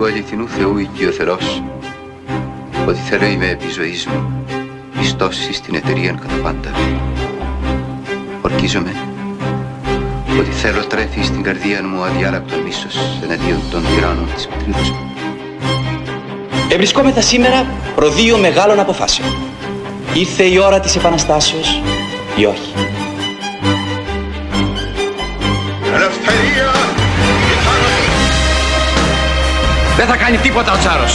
του αληθινού Θεού οικειοθερός, ότι θέλω είμαι επί ζωής μου, πιστός εις την εταιρεία κατά πάντα. Ορκίζομαι ότι θέλω τρέφει στην καρδία μου αδιάλαπτο μίσος εναντίον των τυράννων της πατρίδας μου. Ευρισκόμεθα σήμερα προ δύο μεγάλων αποφάσεων. Ήρθε η ώρα της Επαναστάσεως ή όχι. Ελευθερία! Δεν θα κάνει τίποτα ο Τσάρος.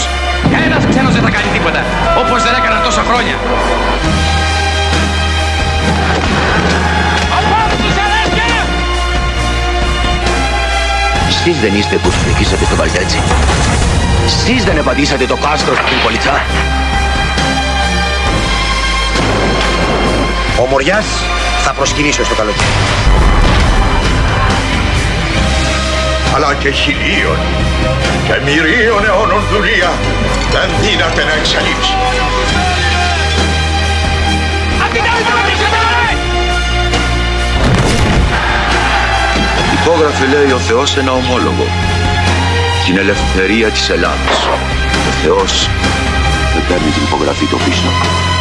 Ένας ξένος δεν θα κάνει τίποτα, όπως δεν έκανα τόσα χρόνια. Εσείς δεν είστε που συνεχίσατε το Βαλτέτζι. Εσείς δεν επαντήσατε το κάστρο στην Πολιτσά. Ο Μωριάς θα προσκυνήσω στο καλοκαίρι. Αλλά και χιλίων και μυρίων αιώνων δουλεία δεν δύναται να εξαλείψει. Υπόγραφε, λέει ο Θεός, ένα ομόλογο. Την ελευθερία της Ελλάδας. Ο Θεός δεν παίρνει την υπογραφή του πίσω.